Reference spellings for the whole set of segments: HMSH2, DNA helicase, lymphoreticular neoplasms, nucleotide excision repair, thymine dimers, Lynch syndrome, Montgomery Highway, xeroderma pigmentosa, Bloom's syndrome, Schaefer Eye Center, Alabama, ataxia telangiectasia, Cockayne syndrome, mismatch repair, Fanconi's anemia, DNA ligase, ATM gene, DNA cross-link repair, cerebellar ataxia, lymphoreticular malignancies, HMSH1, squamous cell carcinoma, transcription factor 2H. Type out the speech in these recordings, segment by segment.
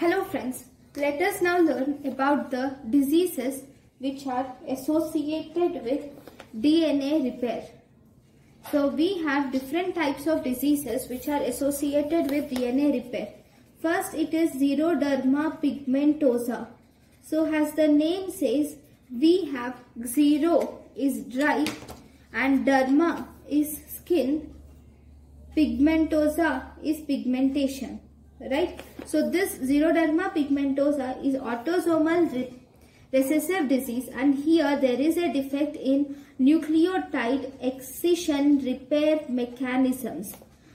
Hello friends, let us now learn about the diseases which are associated with DNA repair. So we have different types of diseases which are associated with DNA repair. First, it is xeroderma pigmentosa. So as the name says, we have xero is dry and derma is skin, pigmentosa is pigmentation, right? So this xeroderma pigmentosa is autosomal recessive disease, and here there is a defect in nucleotide excision repair mechanisms,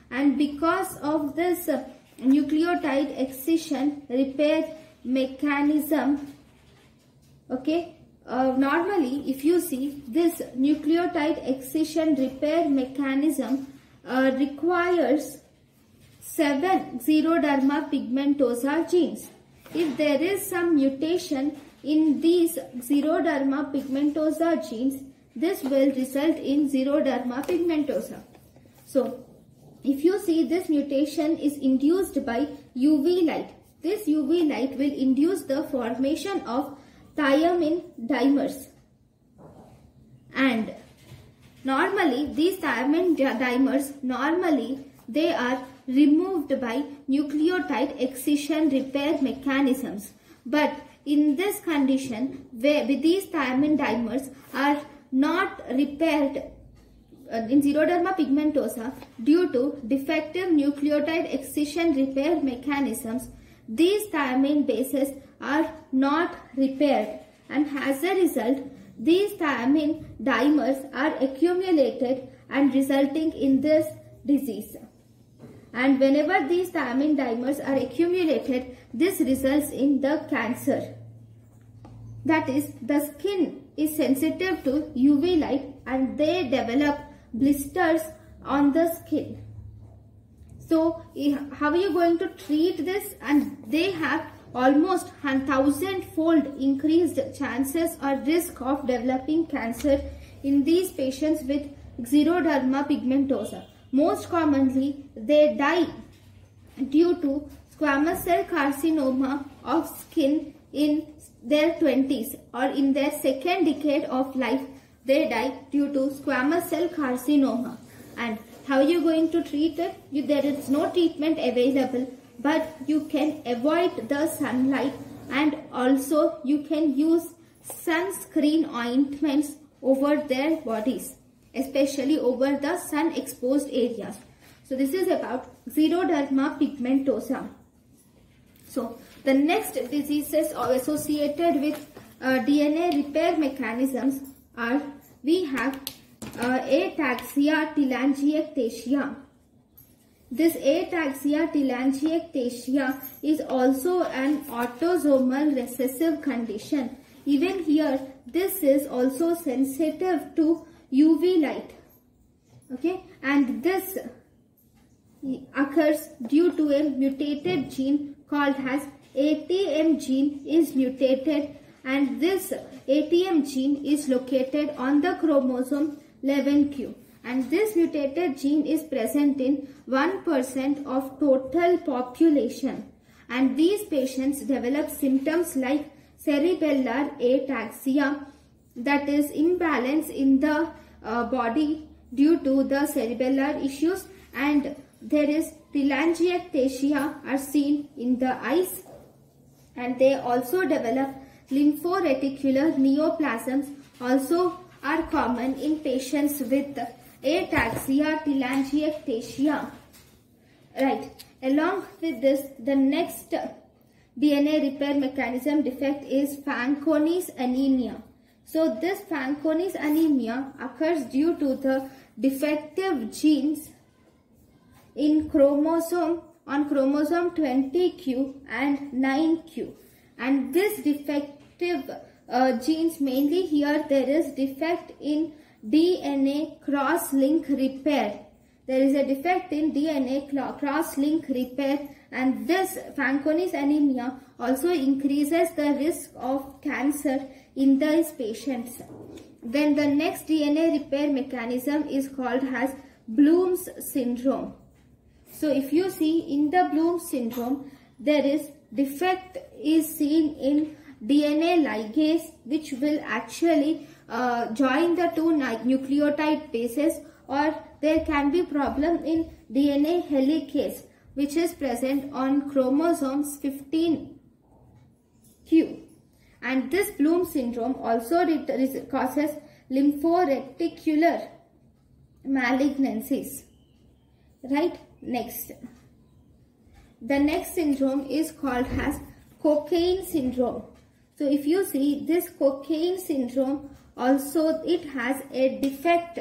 and because of this nucleotide excision repair mechanism, okay, normally if you see this nucleotide excision repair mechanism requires 7 xeroderma pigmentosa genes. If there is some mutation in these xeroderma pigmentosa genes, this will result in xeroderma pigmentosa. So, if you see, this mutation is induced by UV light. This UV light will induce the formation of thymine dimers. And normally, these thymine dimers, they are removed by nucleotide excision repair mechanisms. But in this condition, where these thymine dimers are not repaired in xeroderma pigmentosa due to defective nucleotide excision repair mechanisms, these thymine bases are not repaired, and as a result, these thymine dimers are accumulated and resulting in this disease. And whenever these thymine dimers are accumulated, this results in the cancer. That is, the skin is sensitive to UV light and they develop blisters on the skin. So, how are you going to treat this? And they have almost 1,000-fold increased chances or risk of developing cancer in these patients with xeroderma pigmentosa. Most commonly, they die due to squamous cell carcinoma of skin in their 20s, or in their second decade of life, they die due to squamous cell carcinoma. And how are you going to treat it? There is no treatment available, but you can avoid the sunlight, and also you can use sunscreen ointments over their bodies, especially over the sun exposed areas. So this is about xeroderma pigmentosa. So the next diseases associated with DNA repair mechanisms are, we have ataxia telangiectasia. This ataxia telangiectasia is also an autosomal recessive condition. Even here, this is also sensitive to UV light, okay, and this occurs due to a mutated gene called as ATM gene is mutated, and this ATM gene is located on the chromosome 11q, and this mutated gene is present in 1% of total population, and these patients develop symptoms like cerebellar ataxia, that is imbalance in the body due to the cerebellar issues, and there is telangiectasia are seen in the eyes, and they also develop lymphoreticular neoplasms, also are common in patients with ataxia telangiectasia. Right, along with this, the next DNA repair mechanism defect is Fanconi's anemia. So this Fanconi's anemia occurs due to the defective genes in chromosome 20q and 9q, and this defective genes, mainly here there is defect in DNA cross-link repair. There is a defect in DNA cross-link repair, and this Fanconi's anemia also increases the risk of cancer in these patients. Then the next DNA repair mechanism is called as Bloom's syndrome. So if you see, in the Bloom's syndrome, there is defect is seen in DNA ligase, which will actually join the two nucleotide bases, or there can be problem in DNA helicase, which is present on chromosomes 15q. And this Bloom's syndrome also causes lymphoreticular malignancies. Right, next. The next syndrome is called as Cockayne syndrome. So if you see this Cockayne syndrome, also it has a defect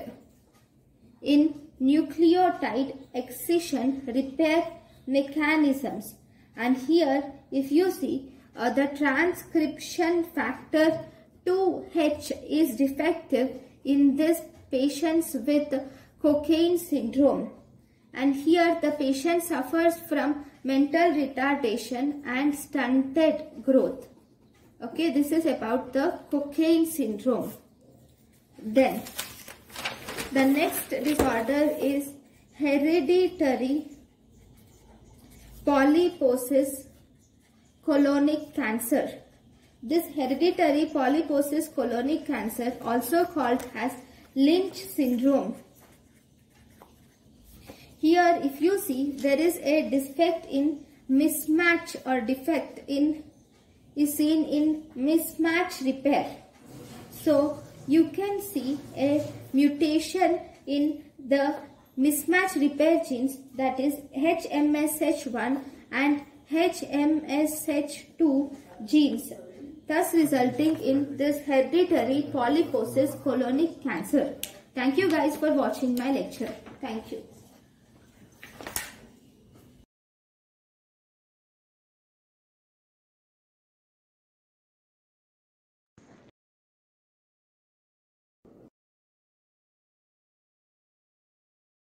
in nucleotide excision repair mechanisms. And here if you see the transcription factor 2H is defective in this patients with Cockayne syndrome. And here the patient suffers from mental retardation and stunted growth. Okay, this is about the Cockayne syndrome. Then the next disorder is hereditary polyposis colonic cancer. This hereditary polyposis colonic cancer, also called as Lynch syndrome. Here if you see, there is a defect in mismatch, or defect in is seen in mismatch repair. So you can see a mutation in the mismatch repair genes, that is HMSH1 and HMSH2 genes, thus resulting in this hereditary polyposis colonic cancer. Thank you guys for watching my lecture. Thank you.